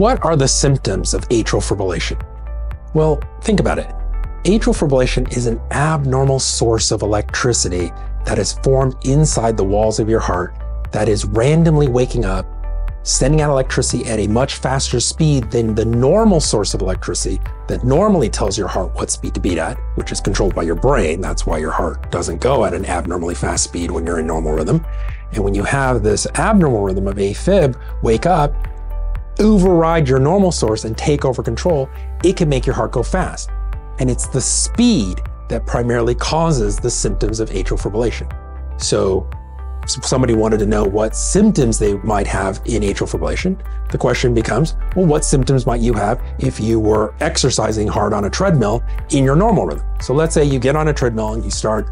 What are the symptoms of atrial fibrillation? Well, think about it. Atrial fibrillation is an abnormal source of electricity that is formed inside the walls of your heart that is randomly waking up, sending out electricity at a much faster speed than the normal source of electricity that normally tells your heart what speed to beat at, which is controlled by your brain. That's why your heart doesn't go at an abnormally fast speed when you're in normal rhythm. And when you have this abnormal rhythm of AFib wake up, override your normal source and take over control, it can make your heart go fast. And it's the speed that primarily causes the symptoms of atrial fibrillation. So somebody wanted to know what symptoms they might have in atrial fibrillation. The question becomes, well, what symptoms might you have if you were exercising hard on a treadmill in your normal rhythm? So let's say you get on a treadmill and you start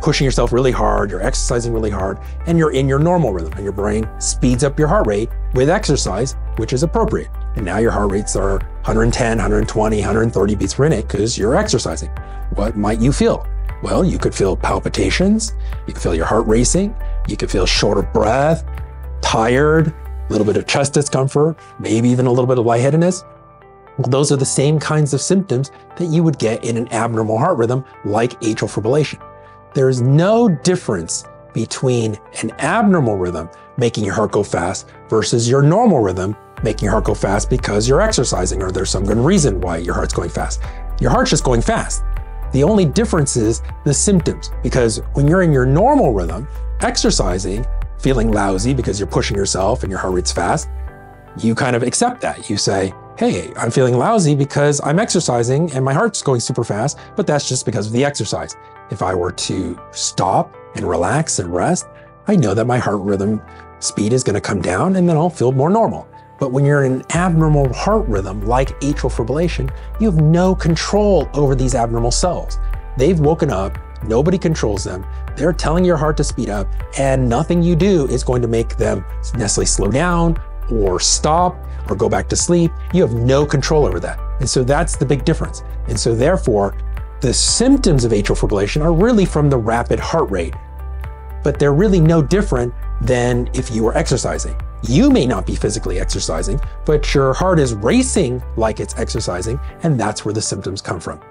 pushing yourself really hard, you're exercising really hard, and you're in your normal rhythm, and your brain speeds up your heart rate with exercise, which is appropriate. And now your heart rates are 110, 120, 130 beats per minute because you're exercising. What might you feel? Well, you could feel palpitations, you could feel your heart racing, you could feel short of breath, tired, a little bit of chest discomfort, maybe even a little bit of lightheadedness. Well, those are the same kinds of symptoms that you would get in an abnormal heart rhythm like atrial fibrillation. There is no difference between an abnormal rhythm making your heart go fast versus your normal rhythm making your heart go fast because you're exercising or there's some good reason why your heart's going fast. Your heart's just going fast. The only difference is the symptoms, because when you're in your normal rhythm, exercising, feeling lousy because you're pushing yourself and your heart rate's fast, you kind of accept that. You say, hey, I'm feeling lousy because I'm exercising and my heart's going super fast, but that's just because of the exercise. If I were to stop and relax and rest, I know that my heart rhythm speed is going to come down and then I'll feel more normal. But when you're in an abnormal heart rhythm like atrial fibrillation, you have no control over these abnormal cells. They've woken up, nobody controls them, they're telling your heart to speed up, and nothing you do is going to make them necessarily slow down or stop or go back to sleep. You have no control over that. And so that's the big difference. And so therefore, the symptoms of atrial fibrillation are really from the rapid heart rate, but they're really no different than if you were exercising. You may not be physically exercising, but your heart is racing like it's exercising, and that's where the symptoms come from.